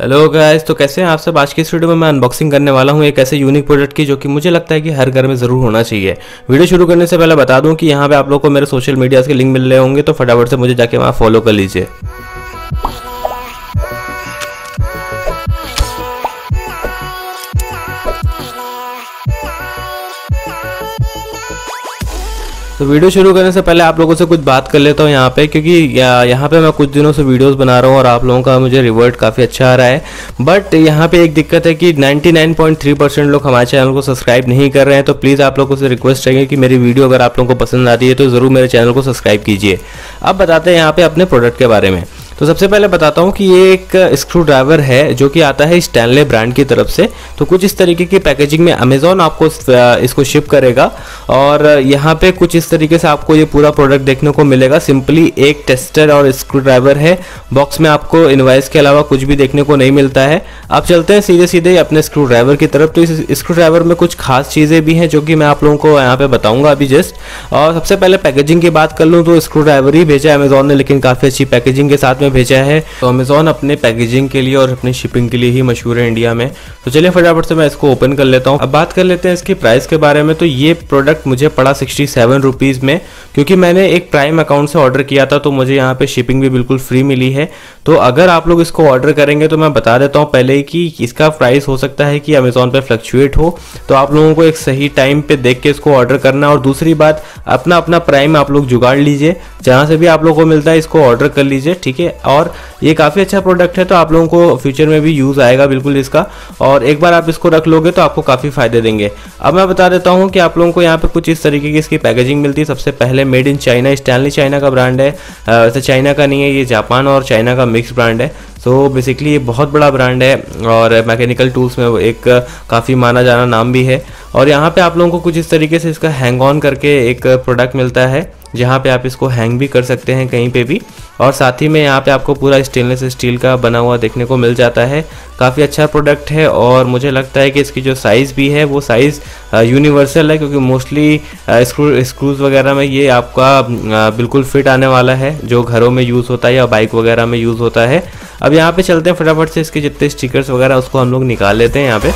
Hello guys, तो कैसे हैं आप सब। आज के इस वीडियो में मैं अनबॉक्सिंग करने वाला हूं एक ऐसे यूनिक प्रोडक्ट की जो कि मुझे लगता है कि हर घर में ज़रूर होना चाहिए। वीडियो शुरू करने से पहले बता दूं कि यहां पे आप लोगों को मेरे सोशल मीडिया के लिंक मिल रहे होंगे, तो फटाफट से मुझे जाके वहां फॉलो कर लीजिए। तो वीडियो शुरू करने से पहले आप लोगों से कुछ बात कर लेता हूँ यहाँ पे, क्योंकि यहाँ पे मैं कुछ दिनों से वीडियोस बना रहा हूँ और आप लोगों का मुझे रिवर्ट काफ़ी अच्छा आ रहा है। बट यहाँ पे एक दिक्कत है कि 99.3% लोग हमारे चैनल को सब्सक्राइब नहीं कर रहे हैं। तो प्लीज़ आप लोगों से रिक्वेस्ट रहेगी कि मेरी वीडियो अगर आप लोगों को पसंद आती है तो ज़रूर मेरे चैनल को सब्सक्राइब कीजिए। अब बताते हैं यहाँ पर अपने प्रोडक्ट के बारे में। तो सबसे पहले बताता हूँ कि ये एक स्क्रू ड्राइवर है जो कि आता है स्टैनले ब्रांड की तरफ से। तो कुछ इस तरीके की पैकेजिंग में अमेज़ॉन आपको इसको शिप करेगा और यहाँ पे कुछ इस तरीके से आपको ये पूरा प्रोडक्ट देखने को मिलेगा। सिंपली एक टेस्टर और स्क्रू ड्राइवर है। बॉक्स में आपको इनवॉइस के अलावा कुछ भी देखने को नहीं मिलता है। अब चलते हैं सीधे सीधे अपने स्क्रू ड्राइवर की तरफ। तो इस स्क्रू ड्राइवर में कुछ खास चीज़ें भी हैं जो कि मैं आप लोगों को यहाँ पर बताऊँगा अभी जस्ट। और सबसे पहले पैकेजिंग की बात कर लूँ तो स्क्रू ड्राइवर ही भेजा है अमेज़ॉन ने, लेकिन काफ़ी अच्छी पैकेजिंग के साथ भेजा है। तो अमेज़ॉन अपने पैकेजिंग के लिए और अपनी शिपिंग के लिए ही मशहूर है इंडिया में। तो चलिए फटाफट से मैं इसको ओपन कर लेता हूं। अब बात कर लेते हैं इसकी प्राइस के बारे में। तो ये प्रोडक्ट मुझे पड़ा 67 रुपीज़ में, क्योंकि मैंने एक प्राइम अकाउंट से ऑर्डर किया था। तो मुझे यहाँ पे शिपिंग भी बिल्कुल फ्री मिली है। तो अगर आप लोग इसको ऑर्डर करेंगे तो मैं बता देता हूँ पहले ही कि इसका प्राइस हो सकता है कि अमेज़ॉन पर फ्लक्चुएट हो। तो आप लोगों को एक सही टाइम पर देख के इसको ऑर्डर करना। और दूसरी बात, अपना अपना प्राइम आप लोग जुगाड़ लीजिए, जहाँ से भी आप लोगों को मिलता है इसको ऑर्डर कर लीजिए, ठीक है। और ये काफ़ी अच्छा प्रोडक्ट है, तो आप लोगों को फ्यूचर में भी यूज़ आएगा बिल्कुल इसका। और एक बार आप इसको रख लोगे तो आपको काफ़ी फायदे देंगे। अब मैं बता देता हूँ कि आप लोगों को यहाँ पे कुछ इस तरीके की इसकी पैकेजिंग मिलती है। सबसे पहले made in China, Stanley China का ब्रांड है, वैसे चाइना का नहीं है, ये जापान और चाइना का मिक्स ब्रांड है। तो बेसिकली ये बहुत बड़ा ब्रांड है और मैकेनिकल टूल्स में एक काफ़ी माना जाना नाम भी है। और यहाँ पे आप लोगों को कुछ इस तरीके से इसका हैंग ऑन करके एक प्रोडक्ट मिलता है, जहाँ पे आप इसको हैंग भी कर सकते हैं कहीं पे भी। और साथ ही में यहाँ पे आपको पूरा स्टेनलेस स्टील का बना हुआ देखने को मिल जाता है। काफ़ी अच्छा प्रोडक्ट है और मुझे लगता है कि इसकी जो साइज़ भी है वो साइज़ यूनिवर्सल है, क्योंकि मोस्टली स्क्रूज़ वगैरह में ये आपका बिल्कुल फिट आने वाला है, जो घरों में यूज़ होता है या बाइक वगैरह में यूज़ होता है। अब यहाँ पे चलते हैं फटाफट से इसके जितने स्टिकर्स वगैरह उसको हम लोग निकाल लेते हैं यहाँ पे।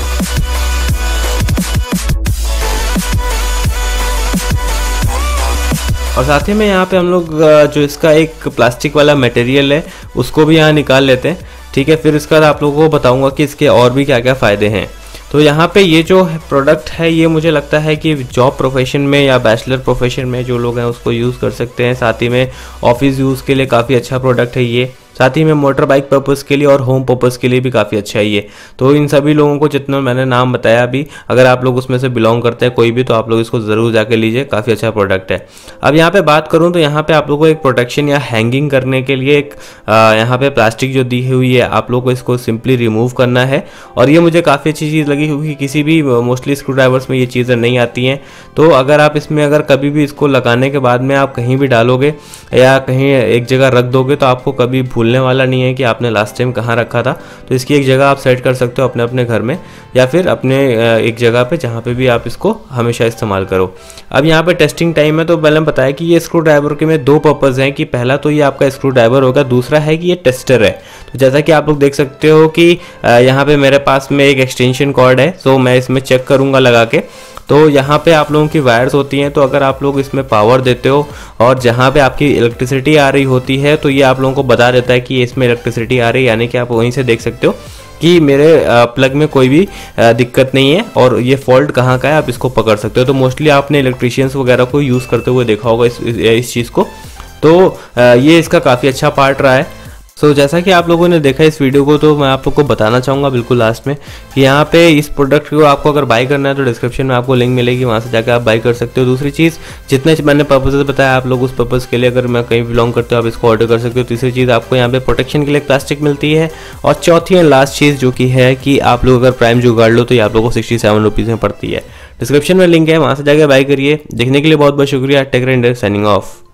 और साथ ही में यहाँ पे हम लोग जो इसका एक प्लास्टिक वाला मटेरियल है उसको भी यहाँ निकाल लेते हैं, ठीक है। फिर इसके बाद आप लोगों को बताऊँगा कि इसके और भी क्या क्या फ़ायदे हैं। तो यहाँ पे ये जो प्रोडक्ट है ये मुझे लगता है कि जॉब प्रोफेशन में या बैचलर प्रोफेशन में जो लोग हैं उसको यूज़ कर सकते हैं। साथ ही में ऑफिस यूज़ के लिए काफ़ी अच्छा प्रोडक्ट है ये। साथ ही में मोटर बाइक पर्पज़ के लिए और होम पर्पज़ के लिए भी काफ़ी अच्छा है ये। तो इन सभी लोगों को जितना मैंने नाम बताया अभी, अगर आप लोग उसमें से बिलोंग करते हैं कोई भी, तो आप लोग इसको ज़रूर जाके लीजिए, काफ़ी अच्छा प्रोडक्ट है। अब यहाँ पे बात करूँ तो यहाँ पे आप लोगों को एक प्रोटेक्शन या हैंगिंग करने के लिए एक यहाँ पर प्लास्टिक जो दी हुई है आप लोग को इसको सिंपली रिमूव करना है। और ये मुझे काफ़ी अच्छी चीज़ लगी क्योंकि किसी भी मोस्टली स्क्रू ड्राइवर्स में ये चीज़ें नहीं आती हैं। तो अगर आप इसमें अगर कभी भी इसको लगाने के बाद में आप कहीं भी डालोगे या कहीं एक जगह रख दोगे तो आपको कभी भूलने वाला नहीं है कि आपने लास्ट टाइम कहाँ रखा था। तो इसकी एक जगह आप सेट कर सकते हो अपने अपने घर में या फिर अपने एक जगह पे जहाँ पे भी आप इसको हमेशा इस्तेमाल करो। अब यहाँ पे टेस्टिंग टाइम है, तो मैंने बताया कि ये स्क्रू ड्राइवर के में दो पर्पज़ हैं कि पहला तो ये आपका स्क्रू ड्राइवर होगा, दूसरा है कि ये टेस्टर है। तो जैसा कि आप लोग देख सकते हो कि यहाँ पर मेरे पास में एक एक्सटेंशन कॉर्ड है, तो मैं इसमें चेक करूँगा लगा के। तो यहाँ पे आप लोगों की वायर्स होती हैं, तो अगर आप लोग इसमें पावर देते हो और जहाँ पे आपकी इलेक्ट्रिसिटी आ रही होती है तो ये आप लोगों को बता देता है कि इसमें इलेक्ट्रिसिटी आ रही है, यानी कि आप वहीं से देख सकते हो कि मेरे प्लग में कोई भी दिक्कत नहीं है और ये फॉल्ट कहाँ का है आप इसको पकड़ सकते हो। तो मोस्टली आपने इलेक्ट्रीशियंस वगैरह को यूज़ करते हुए देखा होगा इस चीज़ को। तो ये इसका काफ़ी अच्छा पार्ट रहा है। सो जैसा कि आप लोगों ने देखा इस वीडियो को, तो मैं आप लोग को बताना चाहूँगा बिल्कुल लास्ट में कि यहाँ पे इस प्रोडक्ट को आपको अगर बाई करना है तो डिस्क्रिप्शन में आपको लिंक मिलेगी, वहाँ से जाकर आप बाई कर सकते हो। दूसरी चीज़, जितने मैंने पर्पसेस बताया आप लोग उस पर्पज़ के लिए अगर मैं कहीं बिलोंग करते हो आप इसको ऑर्डर कर सकते हो। तीसरी चीज़, आपको यहाँ पर प्रोटेक्शन के लिए प्लास्टिक मिलती है। और चौथी एंड लास्ट चीज़ जो कि है कि आप लोग अगर प्राइम जुगाड़ लो तो ये आप लोग को 67 रुपीज़ में पड़ती है। डिस्क्रिप्शन में लिंक है, वहाँ से जाकर बाई करिए। देखने के लिए बहुत बहुत शुक्रिया। Tech render signing of.